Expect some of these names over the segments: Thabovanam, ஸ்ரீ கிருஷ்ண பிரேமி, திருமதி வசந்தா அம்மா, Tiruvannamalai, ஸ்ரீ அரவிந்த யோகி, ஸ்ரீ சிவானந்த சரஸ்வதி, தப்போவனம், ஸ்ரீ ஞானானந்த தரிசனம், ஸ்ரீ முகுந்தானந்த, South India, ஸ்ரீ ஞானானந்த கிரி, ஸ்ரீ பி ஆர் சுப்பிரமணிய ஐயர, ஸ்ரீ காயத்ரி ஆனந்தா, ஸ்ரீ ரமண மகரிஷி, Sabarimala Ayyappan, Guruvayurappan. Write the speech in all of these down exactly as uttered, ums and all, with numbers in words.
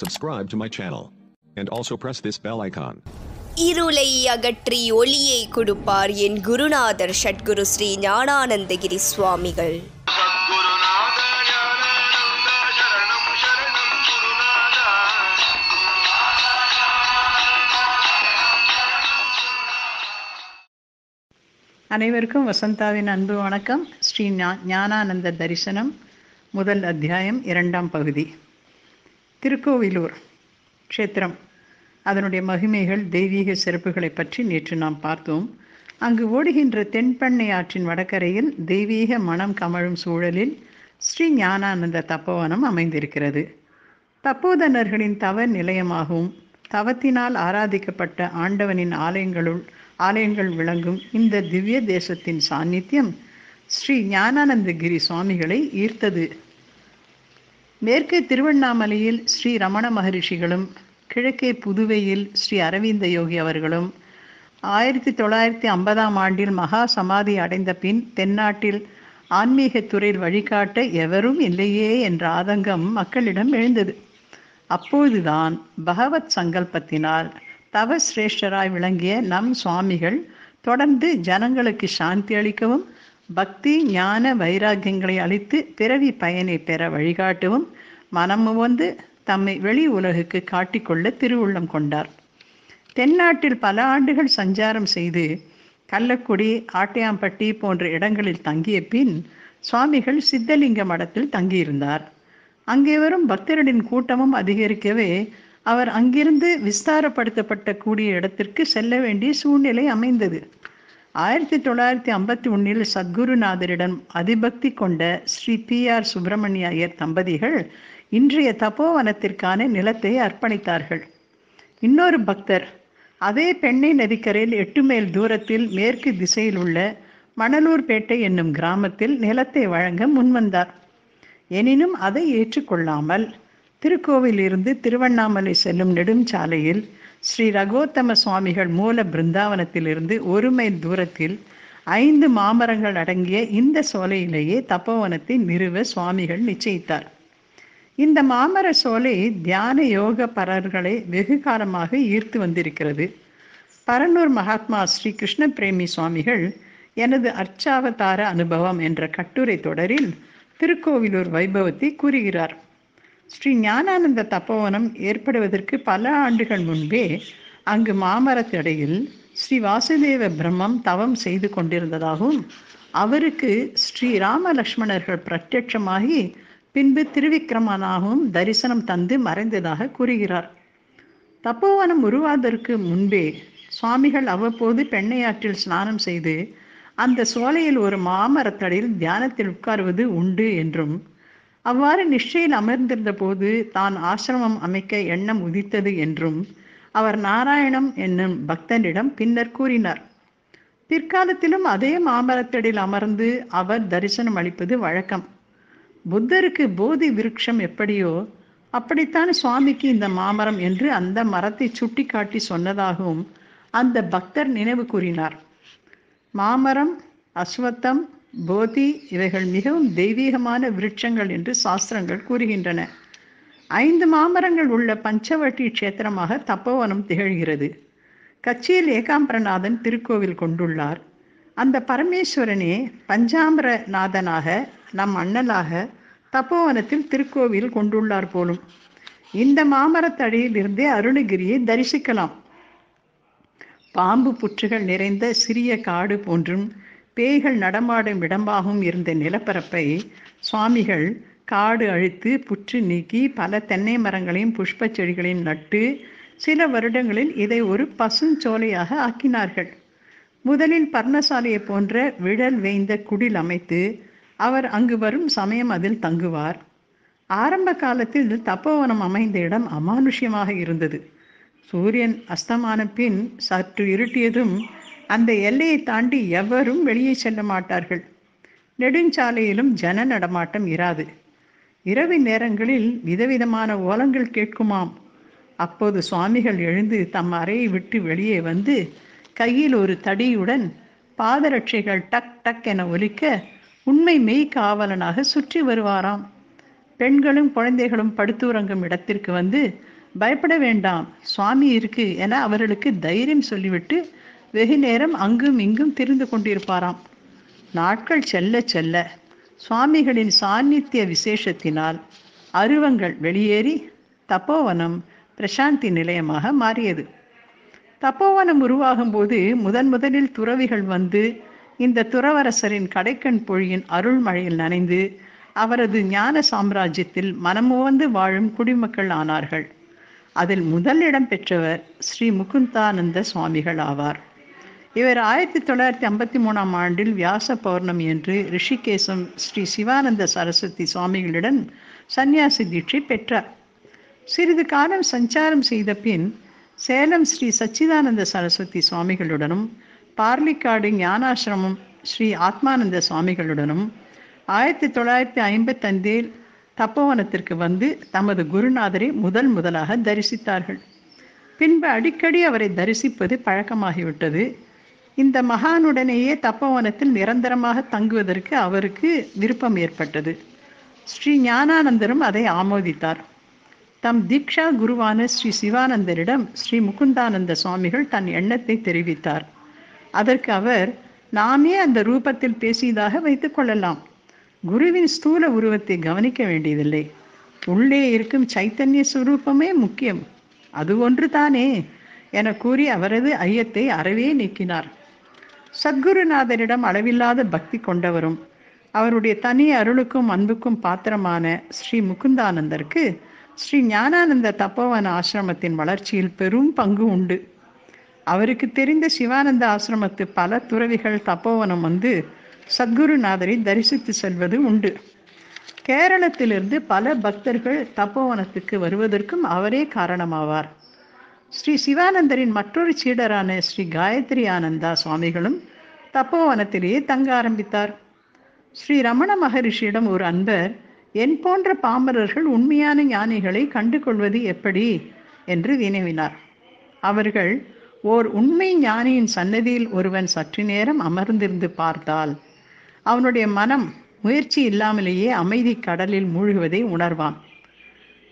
subscribe to my channel, and also press this bell icon. இருளை அகற்றி ஒளியை கொடுப்பார் என் குருநாதர் சத்குரு ஸ்ரீ ஞானானந்த கிரி சுவாமிகள். அனைவருக்கும் வசந்தாவின் அன்பு வணக்கம். ஸ்ரீ ஞானானந்த தரிசனம் முதல் அத்தியாயம் இரண்டாம் பகுதி. திருக்கோவிலூர் க்ஷேத்திரம், அதனுடைய மகிமைகள், தெய்வீக சிறப்புகளை பற்றி நேற்று நாம் பார்த்தோம். அங்கு ஓடுகின்ற தென்பண்ணை ஆற்றின் வடக்கரையில் தெய்வீக மனம் கமழும் சூழலில் ஸ்ரீ ஞானானந்த தப்போவனம் அமைந்திருக்கிறது. தப்போதனர்களின் தவ நிலையமாகவும் தவத்தினால் ஆராதிக்கப்பட்ட ஆண்டவனின் ஆலயங்களுள் ஆலயங்கள் விளங்கும் இந்த திவ்ய தேசத்தின் சாநித்தியம் ஸ்ரீ ஞானானந்த கிரி சுவாமிகளை ஈர்த்தது. மேற்கே திருவண்ணாமலையில் ஸ்ரீ ரமண மகரிஷிகளும், கிழக்கே புதுவையில் ஸ்ரீ அரவிந்த யோகி அவர்களும், ஆயிரத்தி தொள்ளாயிரத்தி ஐம்பதாம் ஆண்டில் மகா சமாதி அடைந்த பின் தென்னாட்டில் ஆன்மீக துறையில் வழிகாட்ட எவரும் இல்லையே என்ற ஆதங்கம் மக்களிடம் எழுந்தது. அப்போதுதான் பகவத் சங்கல்பத்தினால் தவ சிரேஷ்டராய் விளங்கிய நம் சுவாமிகள் தொடர்ந்து ஜனங்களுக்கு சாந்தி அளிக்கவும், பக்தி ஞான வைராக்கியங்களை அளித்து பிறவி பயனை பெற வழிகாட்டவும் மனமுவந்து தம்மை வெளி உலகுக்கு காட்டிக்கொள்ள திருவுள்ளம் கொண்டார். தென்னாட்டில் பல ஆண்டுகள் சஞ்சாரம் செய்து கள்ளக்குடி, ஆட்டையாம்பட்டி போன்ற இடங்களில் தங்கிய பின் சுவாமிகள் சித்தலிங்க மடத்தில் தங்கியிருந்தார். அங்கே வரும் பக்தர்களின் கூட்டமும் அதிகரிக்கவே அவர் அங்கிருந்து விஸ்தாரப்படுத்தப்பட்ட கூடிய இடத்திற்கு செல்ல வேண்டிய சூழ்நிலை அமைந்தது. ஆயிரத்தி தொள்ளாயிரத்தி ஐம்பத்தி ஒன்னில் சத்குருநாதரிடம் அதிபக்தி கொண்ட ஸ்ரீ பி ஆர் சுப்பிரமணிய ஐயர் தம்பதிகள் இன்றைய தப்போவனத்திற்கான நிலத்தை அர்ப்பணித்தார்கள். இன்னொரு பக்தர் அதே பெண்ணை நதிக்கரையில் எட்டு மைல் தூரத்தில் மேற்கு திசையில் உள்ள மணலூர்பேட்டை என்னும் கிராமத்தில் நிலத்தை வழங்க முன்வந்தார். எனினும் அதை ஏற்றுக்கொள்ளாமல் திருக்கோவிலிருந்து திருவண்ணாமலை செல்லும் நெடுஞ்சாலையில் ஸ்ரீ ரகோத்தம சுவாமிகள் மூல பிருந்தாவனத்திலிருந்து ஒரு மைல் தூரத்தில் ஐந்து மாமரங்கள் அடங்கிய இந்த சோலையிலேயே தப்போவனத்தை நிறுவ சுவாமிகள் நிச்சயித்தார். இந்த மாமர சோலை தியான யோக பரர்களை வெகு காலமாக ஈர்த்து வந்திருக்கிறது. பரனூர் மகாத்மா ஸ்ரீ கிருஷ்ண பிரேமி சுவாமிகள் எனது அர்ச்சாவதார அனுபவம் என்ற கட்டுரை தொடரில் திருக்கோவிலூர் வைபவத்தை கூறுகிறார். ஸ்ரீ ஞானானந்த தப்போவனம் ஏற்படுவதற்கு பல ஆண்டுகள் முன்பே அங்கு மாமரத்தடையில் ஸ்ரீ வாசுதேவ பிரம்மம் தவம் செய்து கொண்டிருந்ததாகவும், அவருக்கு ஸ்ரீ ராமலக்ஷ்மணர்கள் பிரத்யட்சமாகி பின்பு திருவிக்கிரமனாகவும் தரிசனம் தந்து மறைந்ததாக கூறுகிறார். தப்போவனம் உருவாதற்கு முன்பே சுவாமிகள் அவ்வப்போது பெண்ணையாற்றில் ஸ்நானம் செய்து அந்த சோலையில் ஒரு மாமரத்தடையில் தியானத்தில் உட்காருவது உண்டு என்றும், அவ்வாறு நிஷ்டையில் அமர்ந்திருந்த போது தான் ஆசிரமம் அமைக்க எண்ணம் உதித்தது என்றும் அவர் நாராயணம் என்னும் பக்தனிடம் பின்னர் கூறினார். பிற்காலத்திலும் அதே மாமரத்தடியில் அமர்ந்து அவர் தரிசனம் அளிப்பது வழக்கம். புத்தருக்கு போதி விருட்சம் எப்படியோ அப்படித்தான் சுவாமிக்கு இந்த மாமரம் என்று அந்த மரத்தை சுட்டி காட்டி சொன்னதாகவும் அந்த பக்தர் நினைவு கூறினார். மாமரம், அஸ்வத்தம், போதி இவைகள் மிகவும் தெய்வீகமான விருட்சங்கள் என்று சாஸ்திரங்கள் கூறுகின்றன. ஐந்து மாமரங்கள் உள்ள பஞ்சவட்டி க்ஷேத்திரமாக தப்போவனம் திகழ்கிறது. கச்சியில் ஏகாம்பரநாதன் திருக்கோவில் கொண்டுள்ளார். அந்த பரமேஸ்வரனே பஞ்சாம்பரநாதனாக, நம் அண்ணலாக தப்போவனத்தில் திருக்கோவில் கொண்டுள்ளார் போலும். இந்த மாமரத்தடியில் இருந்தே அருணகிரியை தரிசிக்கலாம். பாம்பு புற்றுகள் நிறைந்த சிறிய காடு போன்றும் பேய்கள் நடமாடும் இடமாகவும் இருந்த நிலப்பரப்பை சுவாமிகள் காடு அழித்து புற்று நீக்கி பல தென்னை மரங்களையும் புஷ்ப செடிகளையும் நட்டு சில வருடங்களில் இதை ஒரு பசுஞ்சோலையாக ஆக்கினார்கள். முதலில் பர்ணசாலையை போன்ற விழல் வேய்ந்த குடில் அமைத்து அவர் அங்கு வரும் சமயம் அதில் தங்குவார். ஆரம்ப காலத்தில் தப்போவனம் அமைந்த இடம் அமானுஷ்யமாக இருந்தது. சூரியன் அஸ்தமான பின் சற்று இருட்டியதும் அந்த எல்லையை தாண்டி எவரும் வெளியே செல்ல மாட்டார்கள். நெடுஞ்சாலையிலும் ஜன நடமாட்டம் இராது. இரவு நேரங்களில் விதவிதமான ஓலங்கள் கேட்குமாம். அப்போது சுவாமிகள் எழுந்து தம் அறையை விட்டு வெளியே வந்து கையில் ஒரு தடியுடன் பாதரட்சைகள் டக் டக் என ஒலிக்க உண்மை மெய் காவலனாக சுற்றி வருவாராம். பெண்களும் குழந்தைகளும் படுத்துறங்கும் இடத்திற்கு வந்து பயப்பட வேண்டாம், சுவாமி இருக்கு என அவர்களுக்கு தைரியம் சொல்லிவிட்டு வெகு நேரம் அங்கும் இங்கும் திரிந்து கொண்டிருப்பாராம். நாட்கள் செல்ல செல்ல சுவாமிகளின் சாநித்திய விசேஷத்தினால் அருவங்கள் வெளியேறி தபோவனம் பிரசாந்தி நிலையமாக மாறியது. தபோவனம் உருவாகும் போது முதன் முதலில் துறவிகள் வந்து இந்த துறவரசரின் கடைக்கண் பொழியின் அருள் மழையில் நனைந்து அவரது ஞான சாம்ராஜ்யத்தில் மனமுவந்து வாழும் குடிமக்கள் ஆனார்கள். அதில் முதல் இடம் பெற்றவர் ஸ்ரீ முகுந்தானந்த சுவாமிகள் ஆவார். இவர் ஆயிரத்தி தொள்ளாயிரத்தி ஐம்பத்தி மூணாம் ஆண்டில் வியாச பௌர்ணமி என்று ரிஷிகேசம் ஸ்ரீ சிவானந்த சரஸ்வதி சுவாமிகளிடம் சன்னியாசி தீட்சை பெற்றார். சிறிது காலம் சஞ்சாரம் செய்த பின் சேலம் ஸ்ரீ சச்சிதானந்த சரஸ்வதி சுவாமிகளுடனும் பார்லிக்காடு ஞானாசிரமம் ஸ்ரீ ஆத்மானந்த சுவாமிகளுடனும் ஆயிரத்தி தொள்ளாயிரத்தி ஐம்பத்தைந்தில் தப்போவனத்திற்கு வந்து தமது குருநாதரை முதல் முதலாக தரிசித்தார்கள். பின்பு அடிக்கடி அவரை தரிசிப்பது பழக்கமாகிவிட்டது. இந்த மகானுடனேயே தப்போவனத்தில் நிரந்தரமாக தங்குவதற்கு அவருக்கு விருப்பம் ஏற்பட்டது. ஸ்ரீ ஞானானந்தரும் அதை ஆமோதித்தார். தம் தீக்ஷா குருவான ஸ்ரீ சிவானந்தரிடம் ஸ்ரீ முகுந்தானந்த சுவாமிகள் தன் எண்ணத்தை தெரிவித்தார். அதற்கு அவர், நாமே அந்த ரூபத்தில் பேசியதாக வைத்துக் கொள்ளலாம், குருவின் ஸ்தூல உருவத்தை கவனிக்க வேண்டியதில்லை, உள்ளே இருக்கும் சைத்தன்ய சுரூபமே முக்கியம், அது ஒன்று தானே என கூறி அவரது ஐயத்தை அறவே நீக்கினார். சத்குருநாதரிடம் அளவில்லாத பக்தி கொண்டவரும் அவருடைய தனி அருளுக்கும் அன்புக்கும் பாத்திரமான ஸ்ரீ முகுந்தானந்தருக்கு ஸ்ரீ ஞானானந்த தபோவன ஆசிரமத்தின் வளர்ச்சியில் பெரும் பங்கு உண்டு. அவருக்கு தெரிந்த சிவானந்த ஆசிரமத்து பல துறவிகள் தபோவனம் வந்து சத்குருநாதரை தரிசித்து செல்வது உண்டு. கேரளத்திலிருந்து பல பக்தர்கள் தபோவனத்துக்கு வருவதற்கும் அவரே காரணமாவார். ஸ்ரீ சிவானந்தரின் மற்றொரு சீடரான ஸ்ரீ காயத்ரி ஆனந்தா சுவாமிகளும் தபோவனத்திலேயே தங்க ஆரம்பித்தார். ஸ்ரீ ரமண மகரிஷியிடம் ஒரு அன்பர், என் போன்ற பாமரர்கள் உண்மையான ஞானிகளை கண்டு கொள்வது எப்படி என்று வினவினார். அவர்கள், ஓர் உண்மை ஞானியின் சன்னதியில் ஒருவன் சற்று நேரம் அமர்ந்திருந்து பார்த்தால் அவனுடைய மனம் முயற்சி இல்லாமலேயே அமைதி கடலில் மூழ்குவதை உணர்வான்.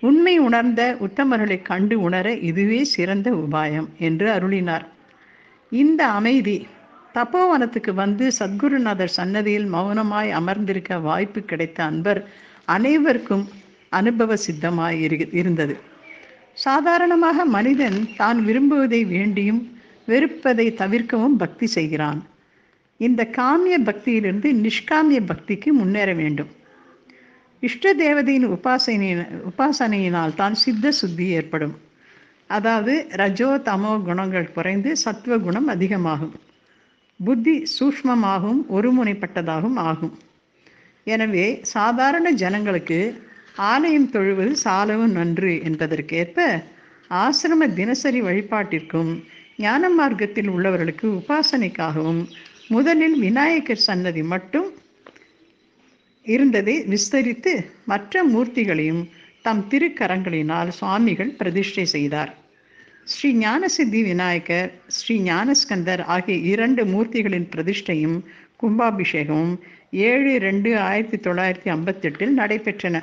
உண்மை உணர்ந்த உத்தமர்களை கண்டு உணர இதுவே சிறந்த உபாயம் என்று அருளினார். இந்த அமைதி தபோவனத்துக்கு வந்து சத்குருநாதர் சன்னதியில் மௌனமாய் அமர்ந்திருக்க வாய்ப்பு கிடைத்த அன்பர் அனைவருக்கும் அனுபவ சித்தமாய் இருந்தது. சாதாரணமாக மனிதன் தான் விரும்புவதை வேண்டியும் வெறுப்பதை தவிர்க்கவும் பக்தி செய்கிறான். இந்த காமிய பக்தியிலிருந்து நிஷ்காமிய பக்திக்கு முன்னேற வேண்டும். இஷ்ட தேவதையின் உபாசனையின உபாசனையினால் தான் சித்த சுத்தி ஏற்படும். அதாவது ரஜோ தமோ குணங்கள் குறைந்து சத்துவ குணம் அதிகமாகும், புத்தி சூஷ்மமாகவும் ஒருமுனைப்பட்டதாகவும் ஆகும். எனவே சாதாரண ஜனங்களுக்கு ஆலயம் தொழுவது சாலவும் நன்று என்பதற்கேற்ப ஆசிரம தினசரி வழிபாட்டிற்கும் ஞான மார்க்கத்தில் உள்ளவர்களுக்கு உபாசனைக்காகவும் முதலில் விநாயகர் சன்னதி மட்டும் இருந்ததை விஸ்தரித்து மற்ற மூர்த்திகளையும் தம் திருக்கரங்களினால் சுவாமிகள் பிரதிஷ்டை செய்தார். ஸ்ரீ ஞானசித்தி விநாயகர், ஸ்ரீ ஞானஸ்கந்தர் ஆகிய இரண்டு மூர்த்திகளின் பிரதிஷ்டையும் கும்பாபிஷேகமும் ஏழு ரெண்டு ஆயிரத்தி தொள்ளாயிரத்தி ஐம்பத்தி எட்டில் நடைபெற்றன.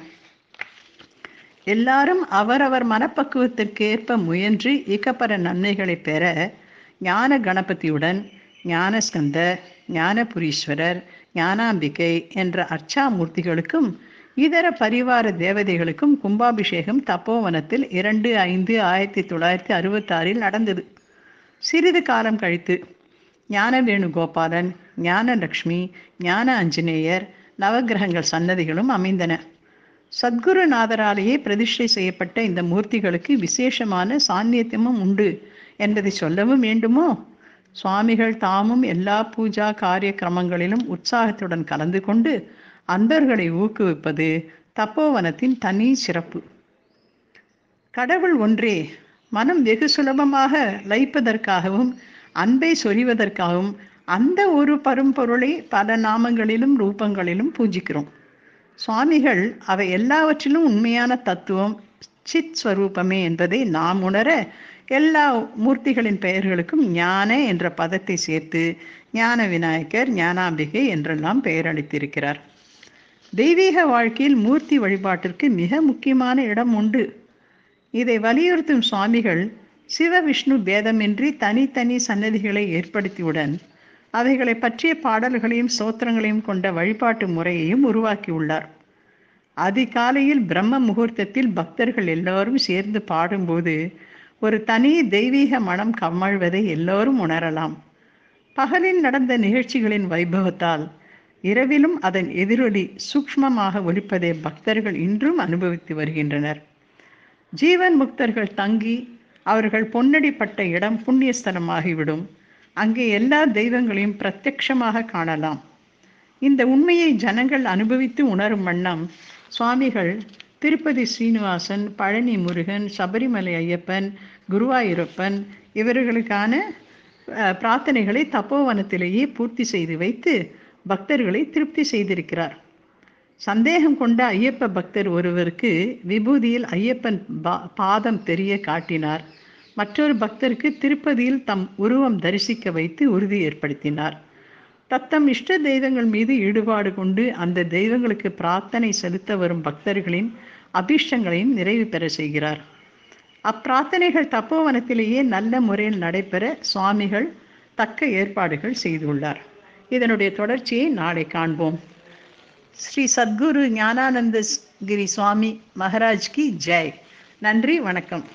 எல்லாரும் அவரவர் மனப்பக்குவத்திற்கேற்ப முயன்று இக்கப்பற நன்மைகளை பெற ஞான கணபதியுடன் ஞானஸ்கந்த, ஞானபுரீஸ்வரர், ஞானாம்பிகை என்ற அர்ச்சாமூர்த்திகளுக்கும் இதர பரிவார தேவதைகளுக்கும் கும்பாபிஷேகம் தப்போவனத்தில் இரண்டு ஐந்து ஆயிரத்தி தொள்ளாயிரத்தி அறுபத்தி ஆறில் நடந்தது. சிறிது காலம் கழித்து ஞான வேணுகோபாலன், ஞானலக்ஷ்மி, ஞான அஞ்சனேயர் நவகிரகங்கள் சன்னதிகளும் அமைந்தன. சத்குருநாதராலேயே பிரதிஷ்டை செய்யப்பட்ட இந்த மூர்த்திகளுக்கு விசேஷமான சாநித்தியமும் உண்டு என்பதை சொல்லவும் வேண்டுமோ? சுவாமிகள் தாமும் எல்லா பூஜா காரிய கிரமங்களிலும் உற்சாகத்துடன் கலந்து கொண்டு அன்பர்களை ஊக்குவிப்பது தப்போவனத்தின் தனி சிறப்பு. கடவுள் ஒன்றே, மனம் வெகு சுலபமாக லயிப்பதற்காகவும் அன்பை சொறிவதற்காகவும் அந்த ஒரு பரும்பொருளை பல நாமங்களிலும் ரூபங்களிலும் பூஜிக்கிறோம். சுவாமிகள் அவை எல்லாவற்றிலும் உண்மையான தத்துவம் சித் ஸ்வரூபமே என்பதை நாம் உணர எல்லா மூர்த்திகளின் பெயர்களுக்கும் ஞான என்ற பதத்தை சேர்த்து ஞான விநாயகர், ஞானாம்பிகை என்றெல்லாம் பெயரளித்திருக்கிறார். தெய்வீக வாழ்க்கையில் மூர்த்தி வழிபாட்டிற்கு மிக முக்கியமான இடம் உண்டு. இதை வலியுறுத்தும் சுவாமிகள் சிவ விஷ்ணு பேதமின்றி தனித்தனி சன்னதிகளை ஏற்படுத்தியுடன் அவைகளை பற்றிய பாடல்களையும் சோத்திரங்களையும் கொண்ட வழிபாட்டு முறையையும் உருவாக்கியுள்ளார். அதிகாலையில் பிரம்ம முகூர்த்தத்தில் பக்தர்கள் எல்லோரும் சேர்ந்து பாடும்போது ஒரு தனி தெய்வீக மனம் கமழ்வதை எல்லோரும் உணரலாம். பகலில் நடந்த நிகழ்ச்சிகளின் வைபவத்தால் இரவிலும் அதன் எதிரொலி சூக்ஷ்மமாக ஒலிப்பதை பக்தர்கள் இன்றும் அனுபவித்து வருகின்றனர். ஜீவன் முக்தர்கள் தங்கி அவர்கள் பொன்னடிப்பட்ட இடம் புண்ணியஸ்தலமாகிவிடும். அங்கே எல்லா தெய்வங்களையும் பிரத்யட்சமாக காணலாம். இந்த உண்மையை ஜனங்கள் அனுபவித்து உணரும் வண்ணம் சுவாமிகள் திருப்பதி ஸ்ரீனிவாசன், பழனி முருகன், சபரிமலை ஐயப்பன், குருவாயூரப்பன் இவர்களுக்கான பிரார்த்தனைகளை தப்போவனத்திலேயே பூர்த்தி செய்து வைத்து பக்தர்களை திருப்தி செய்திருக்கிறார். சந்தேகம் கொண்ட ஐயப்ப பக்தர் ஒருவருக்கு விபூதியில் ஐயப்பன் பாதம் தெரிய காட்டினார். மற்றொரு பக்தருக்கு திருப்பதியில் தம் உருவம் தரிசிக்க வைத்து உறுதி ஏற்படுத்தினார். தத்தம் இஷ்ட தெய்வங்கள் மீது ஈடுபாடு கொண்டு அந்த தெய்வங்களுக்கு பிரார்த்தனை செலுத்த வரும் பக்தர்களின் அபிஷ்டங்களையும் நிறைவு பெற செய்கிறார். அப்பிரார்த்தனைகள் தப்போவனத்திலேயே நல்ல முறையில் நடைபெற சுவாமிகள் தக்க ஏற்பாடுகள் செய்துள்ளார். இதனுடைய தொடர்ச்சியை நாளை காண்போம். ஸ்ரீ சத்குரு ஞானானந்த கிரி சுவாமி மகாராஜ் கி ஜெய். நன்றி, வணக்கம்.